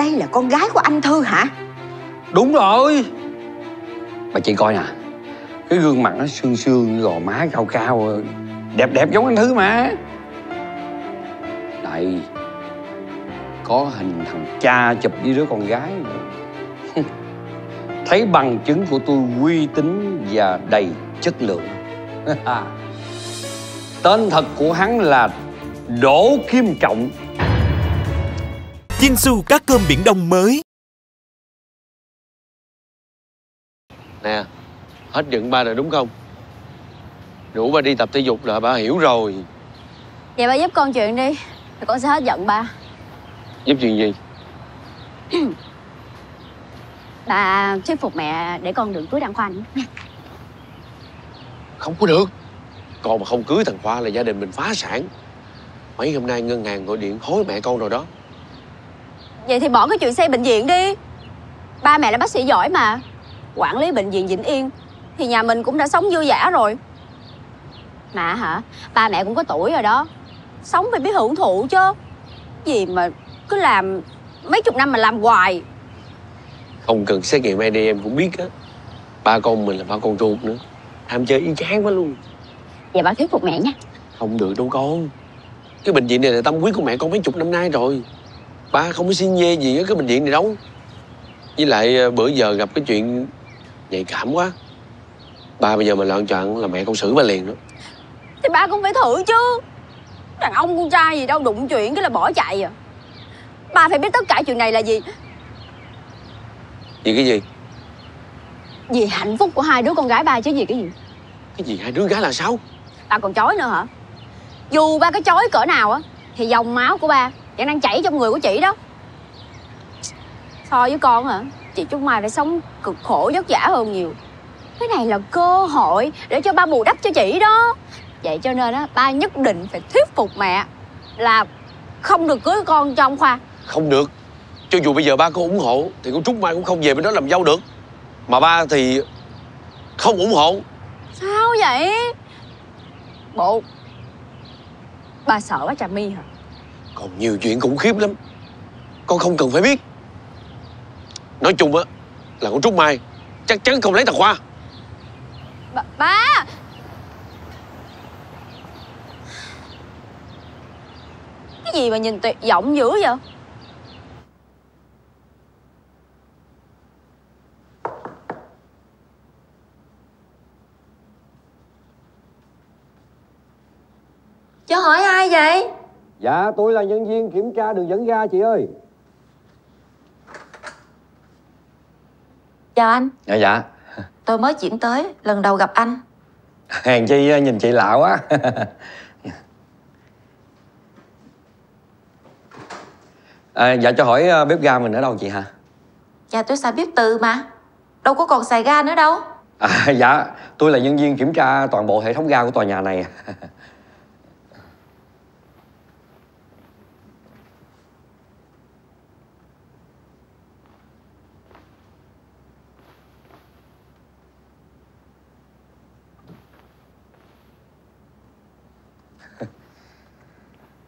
đây là con gái của anh Thư hả? Đúng rồi. Mà chị coi nè, cái gương mặt nó sương sương, gò má cao cao, đẹp đẹp giống anh Thư mà. Đây, có hình thằng cha chụp với đứa con gái. Thấy bằng chứng của tôi uy tín và đầy chất lượng. Tên thật của hắn là Đỗ Kim Trọng. Jinsu cá cơm biển Đông mới. Nè, hết giận ba rồi đúng không? Rủ ba đi tập thể dục là ba hiểu rồi. Vậy ba giúp con chuyện đi, rồi con sẽ hết giận ba. Giúp chuyện gì? Bà thuyết phục mẹ để con đừng cưới thằng Khoa nữa nha. Không có được. Con mà không cưới thằng Khoa là gia đình mình phá sản. Mấy hôm nay ngân hàng gọi điện hối mẹ con rồi đó. Vậy thì bỏ cái chuyện xây bệnh viện đi. Ba mẹ là bác sĩ giỏi mà. Quản lý bệnh viện Vĩnh Yên thì nhà mình cũng đã sống vui vẻ rồi. Mà hả, ba mẹ cũng có tuổi rồi đó, sống phải biết hưởng thụ chứ. Gì mà cứ làm mấy chục năm mà làm hoài. Không cần xét nghiệm ADN em cũng biết á, ba con mình là ba con ruột nữa, ham chơi y chang quá luôn. Vậy ba thuyết phục mẹ nha. Không được đâu con. Cái bệnh viện này là tâm huyết của mẹ con mấy chục năm nay rồi. Ba không có xin nhê gì ở cái bệnh viện này đâu. Với lại bữa giờ gặp cái chuyện nhạy cảm quá, ba bây giờ mà loạn choạng là mẹ con xử ba liền đó. Thì ba cũng phải thử chứ. Đàn ông con trai gì đâu đụng chuyện cái là bỏ chạy à. Ba phải biết tất cả chuyện này là gì. Vì cái gì? Vì hạnh phúc của hai đứa con gái ba chứ vì cái gì. Cái gì hai đứa gái là sao? Ba còn chói nữa hả? Dù ba có chói cỡ nào á thì dòng máu của ba vẫn đang chảy trong người của chị đó. So với con hả, chị Trúc Mai phải sống cực khổ vất vả hơn nhiều. Cái này là cơ hội để cho ba bù đắp cho chị đó. Vậy cho nên á, ba nhất định phải thuyết phục mẹ là không được cưới con cho ông Khoa. Không được. Cho dù bây giờ ba có ủng hộ thì con Trúc Mai cũng không về bên đó làm dâu được. Mà ba thì không ủng hộ. Sao vậy? Bộ ba sợ quá Trà My hả? Còn nhiều chuyện khủng khiếp lắm, con không cần phải biết. Nói chung á là con Trúc Mai chắc chắn không lấy thằng Khoa. Ba cái gì mà nhìn tuyệt vọng dữ vậy? Chứ hỏi ai vậy? Dạ tôi là nhân viên kiểm tra đường dẫn ga chị ơi. Chào anh. Dạ dạ. Tôi mới chuyển tới, lần đầu gặp anh. Hèn chi nhìn chị lạ quá. À, dạ cho hỏi bếp ga mình ở đâu chị hả? Dạ tôi xài bếp từ mà, đâu có còn xài ga nữa đâu. À, dạ tôi là nhân viên kiểm tra toàn bộ hệ thống ga của tòa nhà này.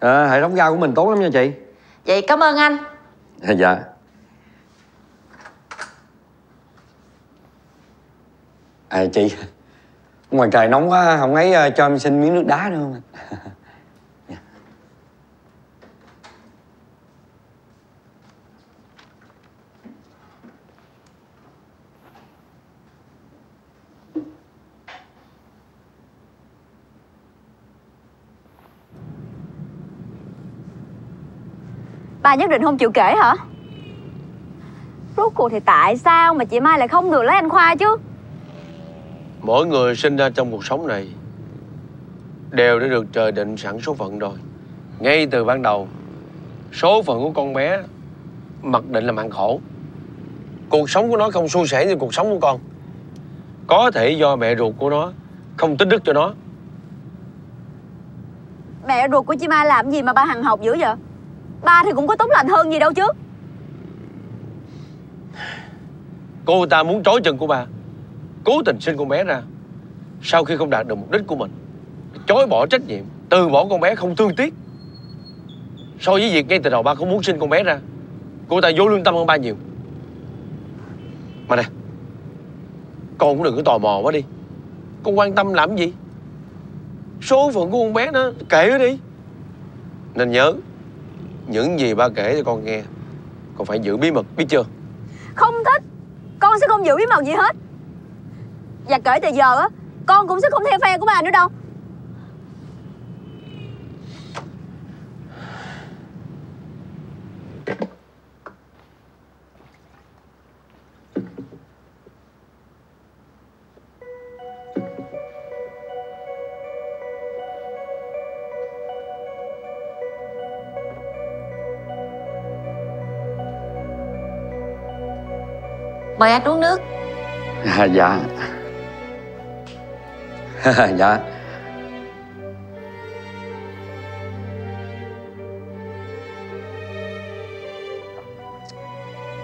À, hệ thống ga của mình tốt lắm nha chị. Vậy cảm ơn anh. À, dạ. À chị, ngoài trời nóng quá, không ấy cho em xin miếng nước đá nữa không? Ba nhất định không chịu kể hả? Rốt cuộc thì tại sao mà chị Mai lại không được lấy anh Khoa chứ? Mỗi người sinh ra trong cuộc sống này đều đã được trời định sẵn số phận rồi. Ngay từ ban đầu, số phận của con bé mặc định là mạng khổ. Cuộc sống của nó không suôn sẻ như cuộc sống của con. Có thể do mẹ ruột của nó không tích đức cho nó. Mẹ ruột của chị Mai làm gì mà ba hằng học dữ vậy? Ba thì cũng có tốt lành hơn gì đâu chứ. Cô ta muốn trói chân của ba, cố tình sinh con bé ra. Sau khi không đạt được mục đích của mình, chối bỏ trách nhiệm, từ bỏ con bé không thương tiếc. So với việc ngay từ đầu ba không muốn sinh con bé ra, Cô ta vô lương tâm hơn ba nhiều. Mà nè, con cũng đừng có tò mò quá đi. Con quan tâm làm gì? Số phận của con bé nó kể nó đi. Nên nhớ, những gì ba kể cho con nghe, con phải giữ bí mật, biết chưa? Không thích, con sẽ không giữ bí mật gì hết. Và kể từ giờ á, con cũng sẽ không theo phe của ba nữa đâu. Mời anh uống nước. Dạ. Dạ.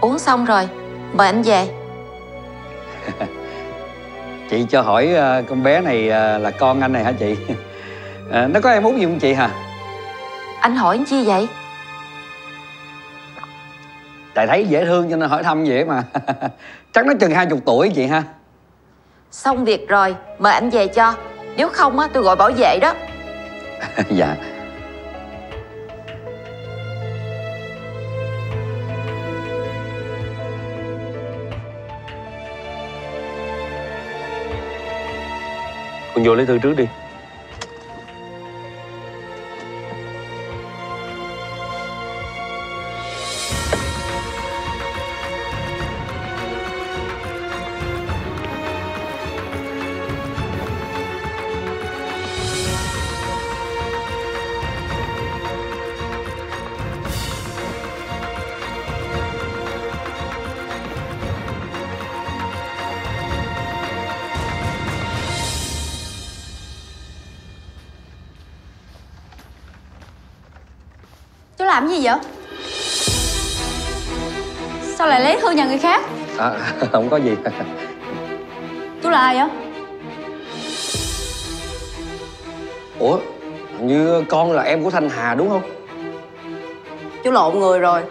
Uống xong rồi, mời anh về. Chị cho hỏi con bé này là con anh này hả chị? Nó có em út gì không chị hả? Anh hỏi chi vậy? Tại thấy dễ thương cho nên hỏi thăm vậy mà. Chắc nó chừng 20 tuổi chị ha. Xong việc rồi, mời anh về cho. Nếu không á, tôi gọi bảo vệ đó. Dạ. Con vô lấy thư trước đi. Làm gì vậy? Sao lại lấy thư nhà người khác? Không có gì. Chú là ai vậy? Ủa, hình như con là em của Thanh Hà đúng không? Chú lộn người rồi.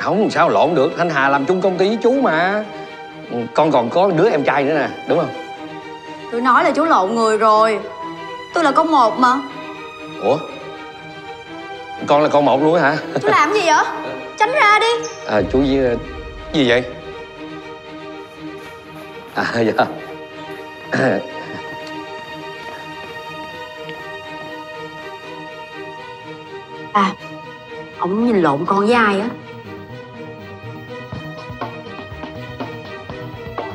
Không, sao lộn được, Thanh Hà làm chung công ty với chú mà. Con còn có đứa em trai nữa nè, đúng không? Tôi nói là chú lộn người rồi. Tôi là con một mà. Ủa? Con là con một luôn hả? Chú làm gì vậy? Tránh ra đi. Chú gì vậy? Dạ. Ông nhìn lộn con với ai á?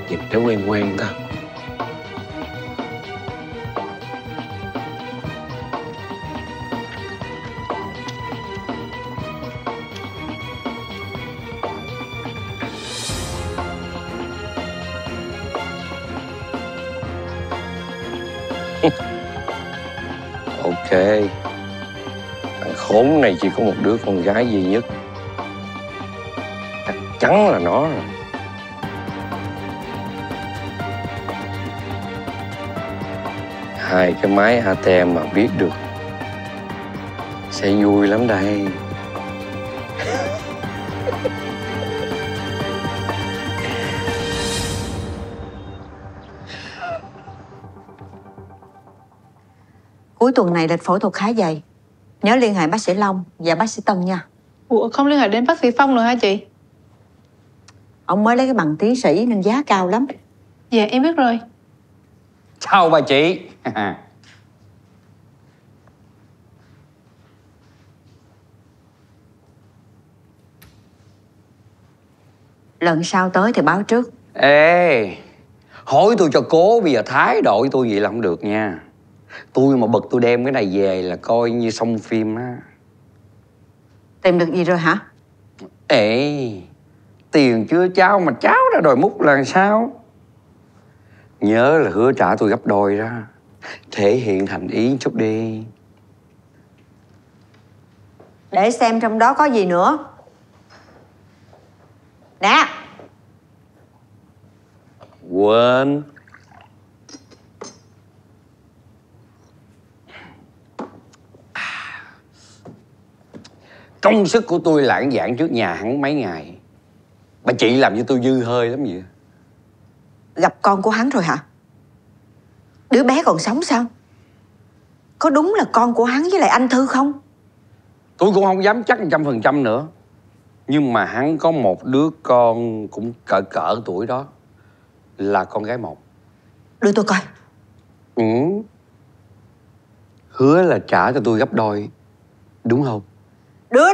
Nhìn nó quen quen ta. Ok, thằng khốn này chỉ có một đứa con gái duy nhất. Chắc chắn là nó rồi. Hai cái máy ATM mà biết được sẽ vui lắm đây. Cuối tuần này lịch phẫu thuật khá dày. Nhớ liên hệ bác sĩ Long và bác sĩ Tân nha. Ủa không liên hệ đến bác sĩ Phong rồi hả chị? Ông mới lấy cái bằng tiến sĩ nên giá cao lắm. Dạ em biết rồi. Chào bà chị. Lần sau tới thì báo trước. Ê, hỏi tôi cho cố, bây giờ thái độ với tôi vậy là không được nha. Tôi mà bực tôi đem cái này về là coi như xong phim á. Tìm được gì rồi hả? Ê, tiền chưa trao mà cháu đã đòi múc là sao? Nhớ là hứa trả tôi gấp đôi đó. Thể hiện thành ý chút đi. Để xem trong đó có gì nữa. Nè. Quên. Công sức của tôi lãng vãng trước nhà hắn mấy ngày, bà chị làm cho tôi dư hơi lắm vậy. Gặp con của hắn rồi hả? Đứa bé còn sống sao? Có đúng là con của hắn với lại anh Thư không? Tôi cũng không dám chắc 100% nữa. Nhưng mà hắn có một đứa con cũng cỡ tuổi đó, là con gái một. Đưa tôi coi. Ừ. Hứa là trả cho tôi gấp đôi, đúng không? Đưa đây.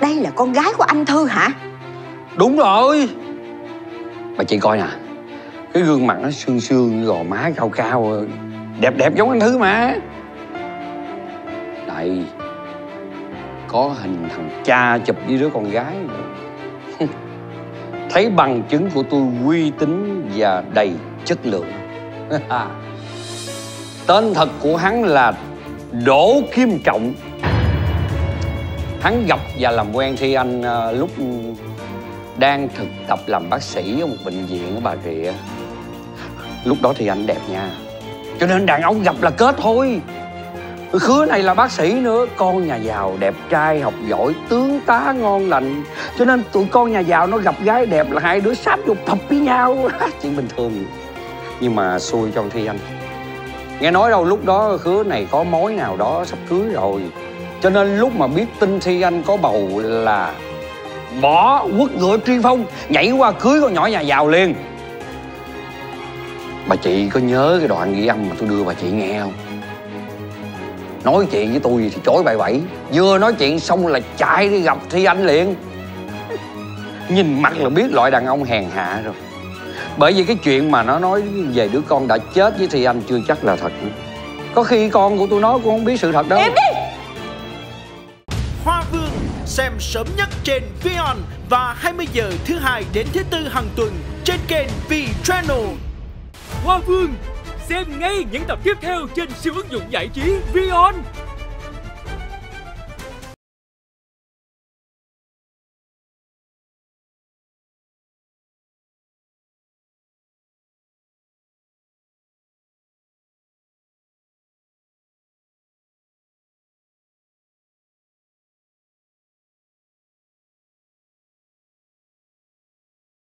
Đây là con gái của anh Thư hả? Đúng rồi. Bà chị coi nè, cái gương mặt nó sương sương, gò má cao cao, đẹp đẹp giống anh Thư mà. Đây, có hình thằng cha chụp với đứa con gái. Thấy bằng chứng của tôi uy tín và đầy chất lượng. Tên thật của hắn là Đỗ Kim Trọng. Hắn gặp và làm quen Thi Anh lúc đang thực tập làm bác sĩ ở một bệnh viện ở Bà Rịa. Lúc đó Thi Anh đẹp nha, cho nên đàn ông gặp là kết thôi. Khứa này là bác sĩ nữa, con nhà giàu, đẹp trai, học giỏi, tướng tá ngon lành. Cho nên tụi con nhà giàu nó gặp gái đẹp là hai đứa sáp dục thập với nhau. Chuyện bình thường. Nhưng mà xui cho Thi Anh. Nghe nói đâu lúc đó khứa này có mối nào đó sắp cưới rồi, cho nên lúc mà biết tin Thi Anh có bầu là bỏ quất ngựa truy phong, nhảy qua cưới con nhỏ nhà giàu liền. Bà chị có nhớ cái đoạn ghi âm mà tôi đưa bà chị nghe không? Nói chuyện với tôi thì chối bậy bậy, vừa nói chuyện xong là chạy đi gặp Thi Anh liền. Nhìn mặt là biết loại đàn ông hèn hạ rồi. Bởi vì cái chuyện mà nó nói về đứa con đã chết với Thi Anh chưa chắc là thật nữa. Có khi con của tôi nó cũng không biết sự thật đâu. Em đi! Hoa Vương xem sớm nhất trên VieON và 20 giờ thứ Hai đến thứ Tư hàng tuần trên kênh V Channel. Hoa Vương xem ngay những tập tiếp theo trên siêu ứng dụng giải trí VieON.